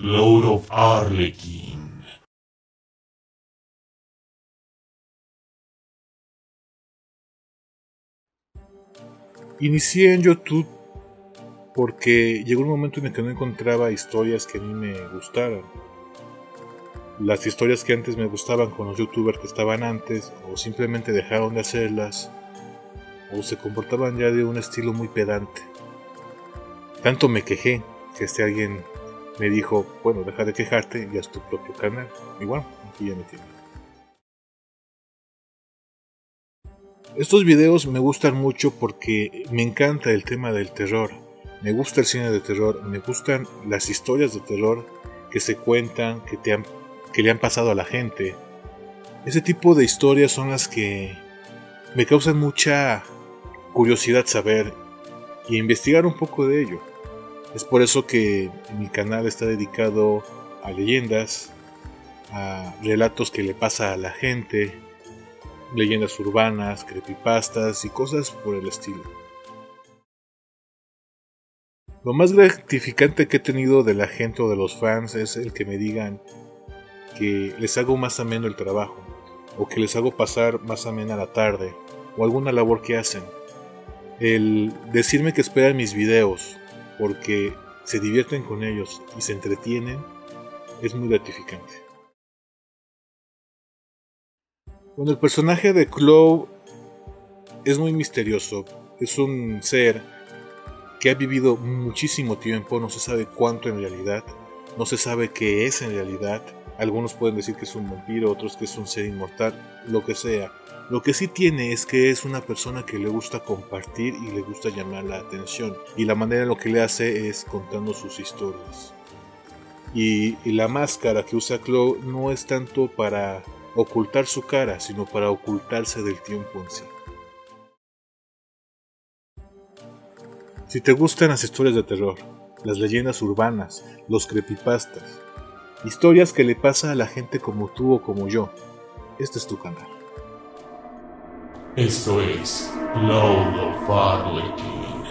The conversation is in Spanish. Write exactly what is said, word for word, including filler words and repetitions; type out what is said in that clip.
Cloud of Arlequín. Inicié en YouTube porque llegó un momento en el que no encontraba historias que a mí me gustaran. Las historias que antes me gustaban con los youtubers que estaban antes, o simplemente dejaron de hacerlas, o se comportaban ya de un estilo muy pedante. Tanto me quejé que este alguien me dijo, bueno, deja de quejarte y haz tu propio canal. Y bueno, aquí ya me tiene. Estos videos me gustan mucho porque me encanta el tema del terror. Me gusta el cine de terror, me gustan las historias de terror que se cuentan, que, te han, que le han pasado a la gente. Ese tipo de historias son las que me causan mucha curiosidad saber y investigar un poco de ello. Es por eso que mi canal está dedicado a leyendas, a relatos que le pasa a la gente, leyendas urbanas, creepypastas y cosas por el estilo. Lo más gratificante que he tenido de la gente o de los fans es el que me digan que les hago más ameno el trabajo, o que les hago pasar más amena la tarde, o alguna labor que hacen. El decirme que esperan mis videos porque se divierten con ellos y se entretienen es muy gratificante. Bueno, el personaje de Chloe es muy misterioso. Es un ser que ha vivido muchísimo tiempo, no se sabe cuánto en realidad, no se sabe qué es en realidad. Algunos pueden decir que es un vampiro, otros que es un ser inmortal, lo que sea. Lo que sí tiene es que es una persona que le gusta compartir y le gusta llamar la atención. Y la manera en lo que le hace es contando sus historias. Y, y la máscara que usa Chloe no es tanto para ocultar su cara, sino para ocultarse del tiempo en sí. Si te gustan las historias de terror, las leyendas urbanas, los creepypastas, historias que le pasa a la gente como tú o como yo, este es tu canal. Esto es Cloud of Arlequín.